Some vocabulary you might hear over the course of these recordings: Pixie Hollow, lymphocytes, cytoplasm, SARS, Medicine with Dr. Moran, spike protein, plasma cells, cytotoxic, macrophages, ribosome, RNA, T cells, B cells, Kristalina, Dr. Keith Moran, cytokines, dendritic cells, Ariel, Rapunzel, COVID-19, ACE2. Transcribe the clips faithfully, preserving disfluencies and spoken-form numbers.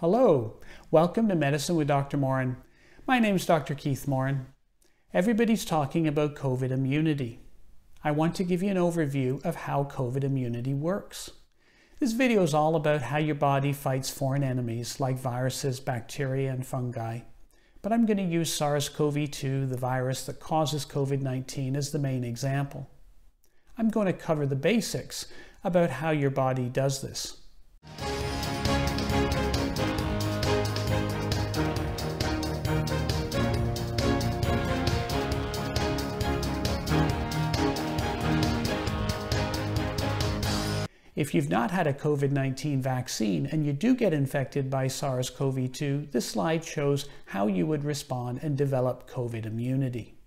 Hello, welcome to Medicine with Doctor Moran. My name is Doctor Keith Moran. Everybody's talking about COVID immunity. I want to give you an overview of how COVID immunity works. This video is all about how your body fights foreign enemies like viruses, bacteria, and fungi. But I'm going to use SARS CoV two, the virus that causes COVID nineteen, as the main example. I'm going to cover the basics about how your body does this. If you've not had a COVID nineteen vaccine and you do get infected by SARS CoV two, this slide shows how you would respond and develop COVID immunity.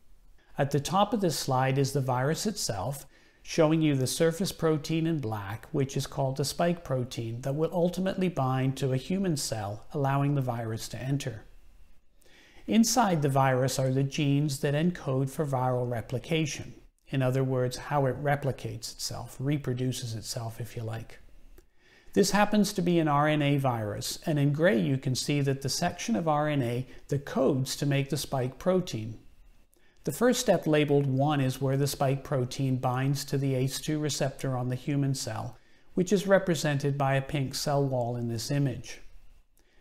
At the top of this slide is the virus itself, showing you the surface protein in black, which is called the spike protein, that will ultimately bind to a human cell, allowing the virus to enter. Inside the virus are the genes that encode for viral replication. In other words, how it replicates itself, reproduces itself, if you like. This happens to be an R N A virus, and in gray you can see that the section of R N A that codes to make the spike protein. The first step, labeled one, is where the spike protein binds to the A C E two receptor on the human cell, which is represented by a pink cell wall in this image.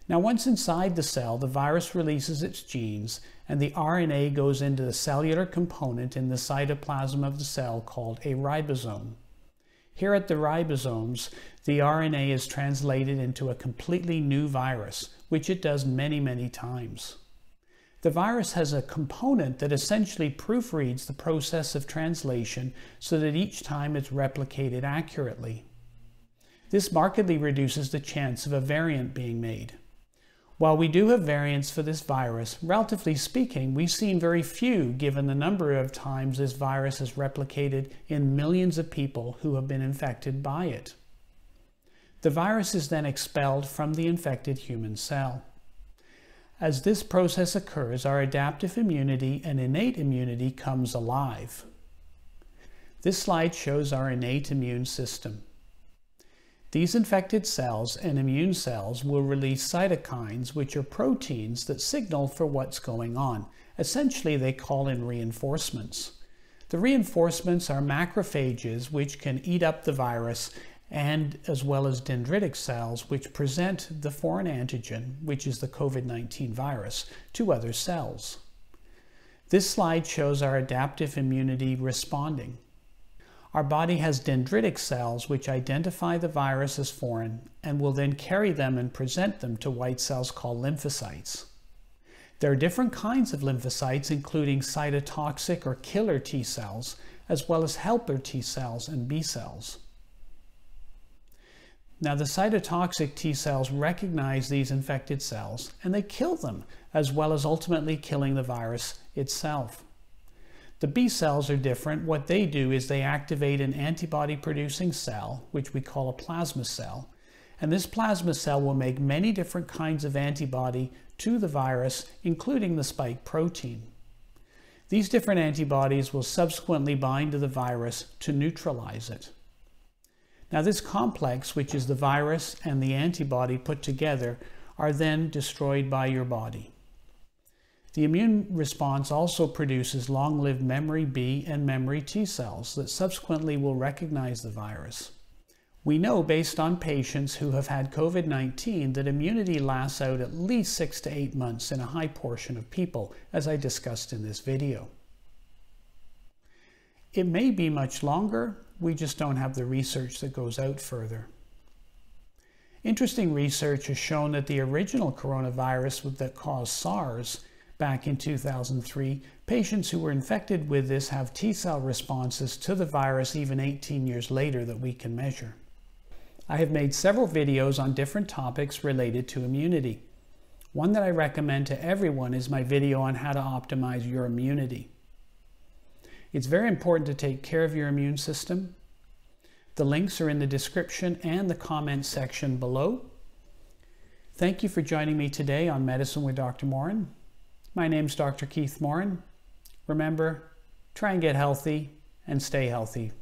Now, once inside the cell, the virus releases its genes and the R N A goes into the cellular component in the cytoplasm of the cell called a ribosome. Here at the ribosomes, the R N A is translated into a completely new virus, which it does many, many times. The virus has a component that essentially proofreads the process of translation so that each time it's replicated accurately. This markedly reduces the chance of a variant being made. While we do have variants for this virus, relatively speaking, we've seen very few given the number of times this virus is replicated in millions of people who have been infected by it. The virus is then expelled from the infected human cell. As this process occurs, our adaptive immunity and innate immunity comes alive. This slide shows our innate immune system. These infected cells and immune cells will release cytokines, which are proteins that signal for what's going on. Essentially, they call in reinforcements. The reinforcements are macrophages, which can eat up the virus, and as well as dendritic cells, which present the foreign antigen, which is the COVID nineteen virus, to other cells. This slide shows our adaptive immunity responding. Our body has dendritic cells which identify the virus as foreign and will then carry them and present them to white cells called lymphocytes. There are different kinds of lymphocytes, including cytotoxic or killer T cells, as well as helper T cells and B cells. Now, the cytotoxic T cells recognize these infected cells and they kill them, as well as ultimately killing the virus itself. The B cells are different. What they do is they activate an antibody-producing cell, which we call a plasma cell. And this plasma cell will make many different kinds of antibody to the virus, including the spike protein. These different antibodies will subsequently bind to the virus to neutralize it. Now, this complex, which is the virus and the antibody put together, are then destroyed by your body. The immune response also produces long-lived memory B and memory T cells that subsequently will recognize the virus. We know, based on patients who have had COVID nineteen, that immunity lasts out at least six to eight months in a high portion of people, as I discussed in this video. It may be much longer, we just don't have the research that goes out further. Interesting research has shown that the original coronavirus that caused SARS back in two thousand three, patients who were infected with this have T cell responses to the virus even eighteen years later that we can measure. I have made several videos on different topics related to immunity. One that I recommend to everyone is my video on how to optimize your immunity. It's very important to take care of your immune system. The links are in the description and the comment section below. Thank you for joining me today on Medicine with Doctor Moran. My name's Doctor Keith Moran. Remember, try and get healthy and stay healthy.